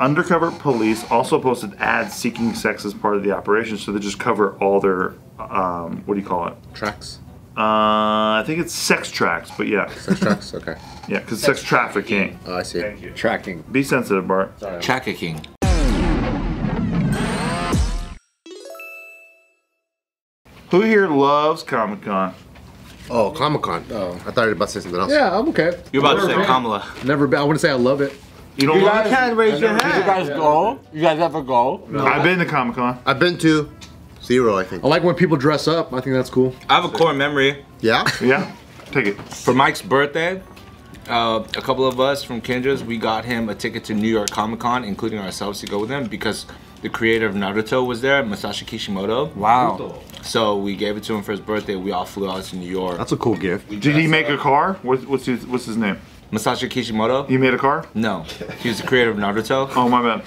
Undercover police also posted ads seeking sex as part of the operation, so they just cover all their, what do you call it? Tracks? I think it's sex tracks, but yeah. Sex tracks, okay. Yeah, because sex trafficking. Oh, I see. Thank you. Tracking. Be sensitive, Bart. Tracking. Who here loves Comic-Con? Oh, Comic-Con. Oh. I thought you were about to say something else. Yeah, I'm okay. You're about to say Kamala. Never been. I wouldn't say I love it. You don't love it? You can't raise your hand. Did you guys go? You guys ever go? No. I've been to Comic-Con. I've been to 0, I think. I like when people dress up. I think that's cool. I have a core memory. Yeah? Yeah. Take it. For Mike's birthday, a couple of us from Kindra's, we got him a ticket to New York Comic-Con, including ourselves, to go with him because the creator of Naruto was there, Masashi Kishimoto. Wow. Naruto. So we gave it to him for his birthday. We all flew out to New York. That's a cool gift. Did he make a car? What's his name? Masashi Kishimoto. He made a car? No. He was the creator of Naruto. Oh, my bad.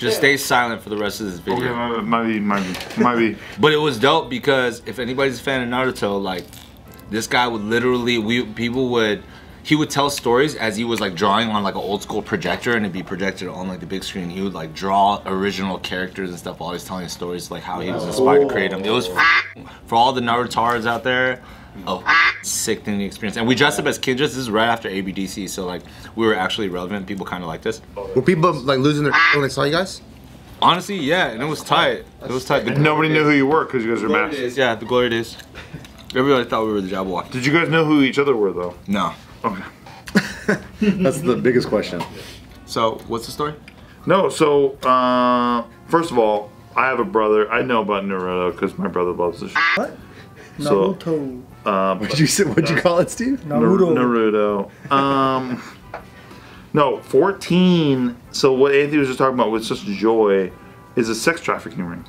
Just stay silent for the rest of this video. Okay, might be. But it was dope because if anybody's a fan of Naruto, like, this guy would literally, he would tell stories as he was like drawing on like an old school projector, and it'd be projected on like the big screen. He would like draw original characters and stuff, always telling stories like how he was inspired to create them. It was for all the Narutards out there, sick thing to experience. And we dressed up as Kinjas. This is right after ABDC, so like we were actually relevant. People kind of liked us. Were people like losing their when they saw you guys? Honestly, yeah, and it was tight. It was tight. And nobody knew who you were because you guys were masked. Yeah, the glory days. Everybody thought we were the Jabbawockeez. Did you guys know who each other were though? No. Okay. That's the biggest question. So, what's the story? No, so, first of all, I have a brother. I know about Naruto because my brother loves this shit. What? So, Naruto. What'd you call it, Steve? Naruto. No, 14. So, what Anthony was just talking about with such joy is a sex trafficking ring.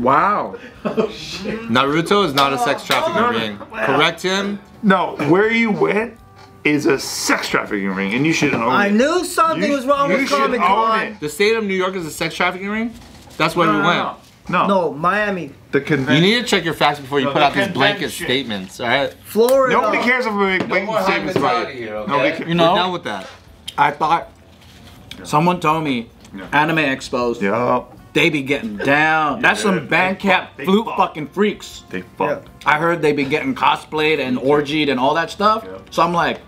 Wow. Oh, shit. Naruto is not a sex trafficking ring. Wow. Correct him. No, where you went is a sex trafficking ring, and you should own it. I knew something was wrong with Comic-Con. The state of New York is a sex trafficking ring? That's where we went. No, Miami. The convention. You need to check your facts before you put out these blanket statements, all right? Florida. Nobody cares if we make blanket statements about it. Nobody cares. You know, we're done with that. I thought someone told me Anime Expos. Yup. They be getting down. Yeah, that's some Bandcamp flute fucking freaks. They fucked. Yeah. I heard they be getting cosplayed and orgied and all that stuff. Yeah. So I'm like,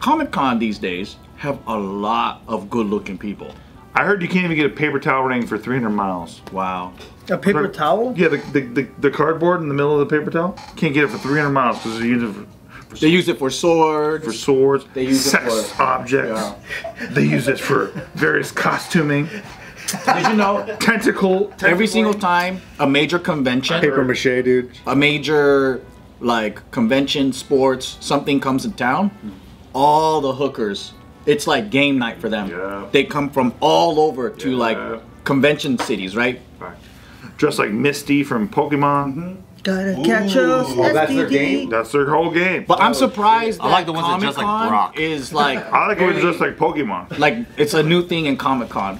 Comic-Con these days have a lot of good-looking people. I heard you can't even get a paper towel ring for 300 miles. Wow. A paper towel? Yeah, the cardboard in the middle of the paper towel. Can't get it for 300 miles because they use it for swords. For swords. They use sex it for objects. Yeah. They use it for various costuming. Did you know? Tentacle. Every single time a major convention. Paper mache, dude. A major, like, convention, sports, something comes in town. All the hookers. It's like game night for them. Yeah. They come from all over to, like, convention cities, right? Dressed like Misty from Pokemon. Mm-hmm. Gotta catch us. Oh, that's their game. That's their whole game. But I'm surprised that I like the ones Comic-Con that dress like Brock. Is like. I like ones just like Pokemon. Like, it's a new thing in Comic-Con.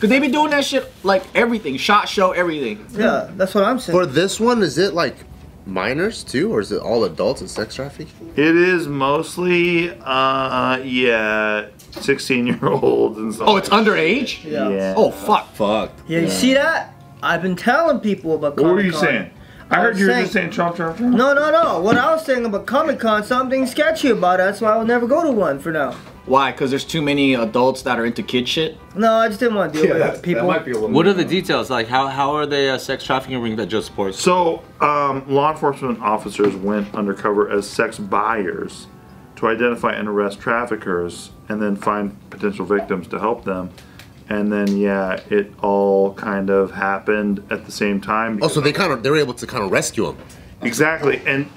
Cause they be doing that shit like everything, shot show, everything. Yeah, that's what I'm saying. For this one, is it like minors too, or is it all adults and sex trafficking? It is mostly, yeah, 16-year-olds and stuff. Oh, it's underage? Yeah. Oh, fuck. Fuck. Yeah, you see that? I've been telling people about Comic-Con. What were you saying? I heard you were just saying chomp chomp chomp. No. What I was saying about Comic-Con, something sketchy about it. That's why I will never go to one for now. Why? Because there's too many adults that are into kid shit? No, I just didn't want to deal with people. What are the details? Like, how are they a sex trafficking ring that just supports? So, law enforcement officers went undercover as sex buyers to identify and arrest traffickers and then find potential victims to help them. And then, yeah, it all kind of happened at the same time. Oh, so they were able to kind of rescue them. Exactly. And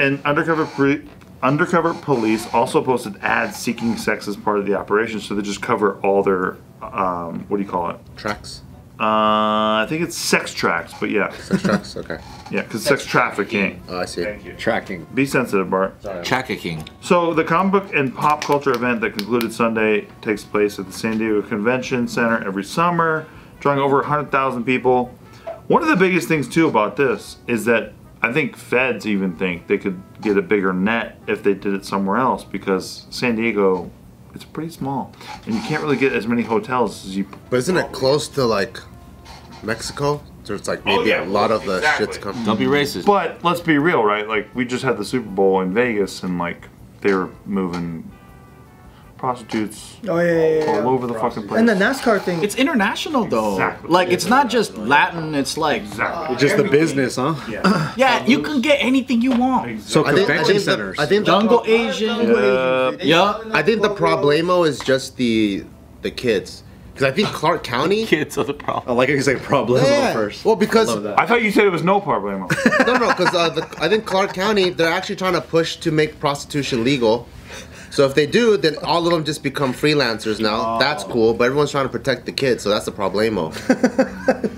Undercover police also posted ads seeking sex as part of the operation, so they just cover all their, what do you call it? Tracks? I think it's sex tracks, but yeah. Sex tracks, okay. Yeah, because sex trafficking. Oh, I see. Thank you. Tracking. Be sensitive, Bart. Tracking. So the comic book and pop culture event that concluded Sunday takes place at the San Diego Convention Center every summer, drawing over 100,000 people. One of the biggest things, too, about this is that I think feds even think they could get a bigger net if they did it somewhere else because San Diego It's pretty small, and you can't really get as many hotels as you. But isn't it close to like Mexico? So it's like maybe a lot of the shit's coming. Don't be racist. But let's be real, right? Like we just had the Super Bowl in Vegas, and like they were moving prostitutes all over the fucking place. And the NASCAR thing. It's international though. Exactly. Like it's not just Latin. It's like just the business, huh? Yeah. Yeah, you can get anything you want. Exactly. So convention centers. I think jungle Asian. Yeah. I think the problemo is just the kids. Because I think Clark County... Kids are the problem. I like how you say problemo first. Well, because... I thought you said it was no problemo. No, because I think Clark County, they're actually trying to push to make prostitution legal. So if they do, then all of them just become freelancers now. Oh. That's cool, but everyone's trying to protect the kids, so that's the problemo.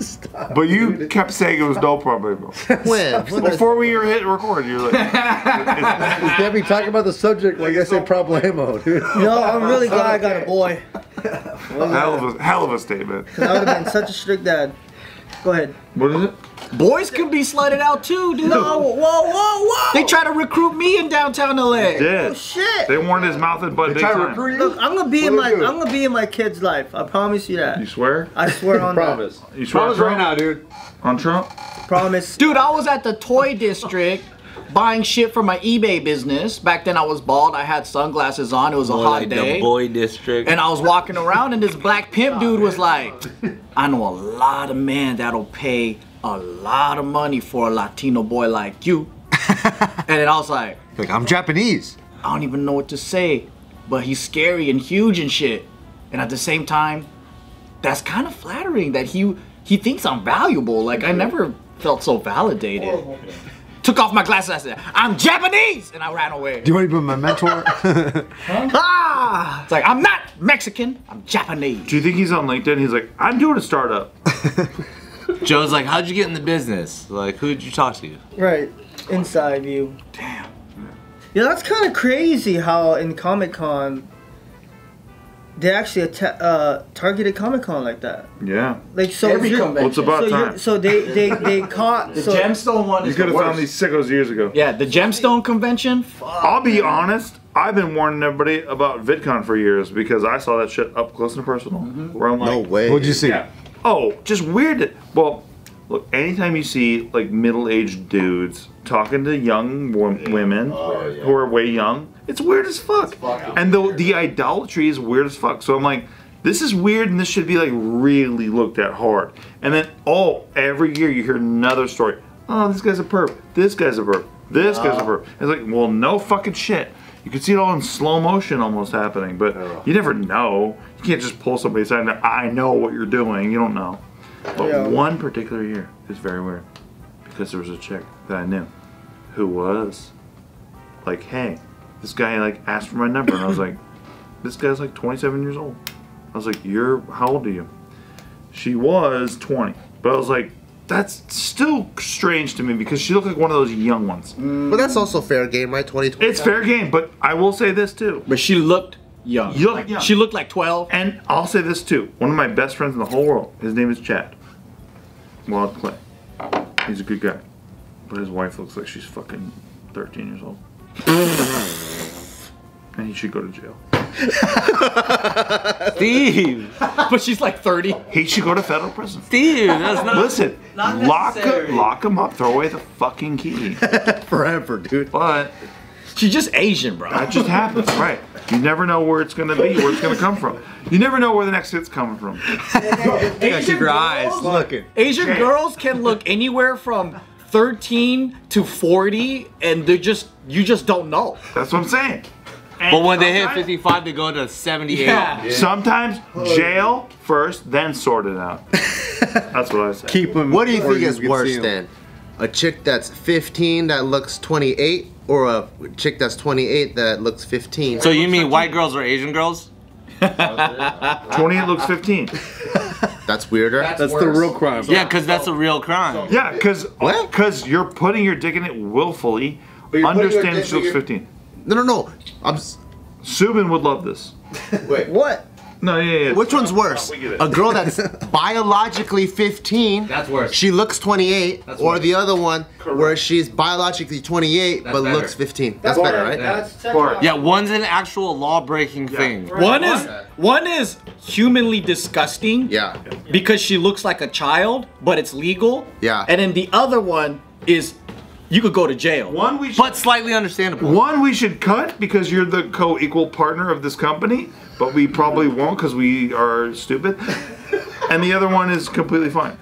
Stop, but you kept saying it was no problemo. When? Before we were hit record, you were like... You can't be talking about the subject like I say problemo, dude. No, I'm really glad I got a boy. Hell of a statement. Because I would have been such a strict dad. Go ahead. What is it? Boys can be slutted out too, dude. No, whoa. They try to recruit me in downtown LA. They did. Oh shit. They warned his mouth and butt. They try to recruit you. Look, I'm gonna be in my kid's life. I promise you that. You swear? I swear on promise. That. You swear promise right now, dude. On Trump? Promise. Dude, I was at the toy district. Buying shit for my eBay business. Back then I was bald, I had sunglasses on, it was a hot day. The boy district. And I was walking around and this black pimp dude was like, I know a lot of men that'll pay a lot of money for a Latino boy like you. And then I was like, I'm Japanese. I don't even know what to say, but he's scary and huge and shit. And at the same time, that's kind of flattering that he thinks I'm valuable. Like I never felt so validated. Oh, okay. Took off my glasses, I said, I'm Japanese! And I ran away. Do you want to be my mentor? It's like, I'm not Mexican, I'm Japanese. Do you think he's on LinkedIn? He's like, I'm doing a startup. Joe's like, how'd you get in the business? Like, who'd you talk to? Right, inside you. Damn. Yeah, that's kind of crazy how in Comic-Con, they actually targeted Comic-Con like that. Yeah. Like so. It's about time. So they caught the gemstone one. You could have found these sickos years ago. Yeah, the gemstone convention. Fuck, I'll be honest. I've been warning everybody about VidCon for years because I saw that shit up close and personal. Mm-hmm. Where I'm like, no way. What'd you see? Yeah. Oh, just weird. Well, look. Anytime you see like middle-aged dudes talking to young women who are way young. It's weird as fuck. And the idolatry is weird as fuck. So I'm like, this is weird and this should be like really looked at hard. And then, every year you hear another story. Oh, this guy's a perp. This guy's a perp. This guy's a perp. It's like, well, no fucking shit. You can see it all in slow motion almost happening, but you never know. You can't just pull somebody aside and I know what you're doing. You don't know. But one particular year is very weird because there was a chick that I knew who was like, hey, this guy like asked for my number and I was like, this guy's like 27 years old. I was like, how old are you? She was 20, but I was like, that's still strange to me because she looked like one of those young ones. But that's also fair game, right? 2020. It's fair game, but I will say this too. But she looked young. She looked like 12. And I'll say this too. One of my best friends in the whole world, his name is Chad Wild Clay. He's a good guy, but his wife looks like she's fucking 13 years old. And he should go to jail. Steve! But she's like 30. He should go to federal prison. Steve, that's not. Listen, not lock him up, throw away the fucking key. Forever, dude. But she's just Asian, bro. That just happens, right? You never know where it's gonna be, where it's gonna come from. You never know where the next hit's coming from. Asian girls, can look anywhere from 13 to 40, and they're just, you just don't know. That's what I'm saying. And but when they hit 55, they go to 78. Yeah. Yeah. Sometimes jail first, then sort it out. That's what I say. Keep them. What do you think is worse then? A chick that's 15 that looks 28, or a chick that's 28 that looks 15? So you mean white girls or Asian girls? 28 looks 15. That's weirder. That's the real crime. Yeah, because that's a real crime. Yeah, because you're putting your dick in it willfully. Understand she looks 15. No. Subin would love this. Wait, what? No, yeah, yeah. Which one's worse? A girl that's biologically 15. That's worse. She looks 28. That's or worse. The other one correct. Where she's biologically 28 that's but better. Looks 15. That's better, right? That's yeah, one's an actual law-breaking thing. Right. One is humanly disgusting. Yeah. Because she looks like a child, but it's legal. Yeah. And then the other one is you could go to jail. One we should, but slightly understandable. One we should cut because you're the co-equal partner of this company, but we probably won't because we are stupid. And the other one is completely fine.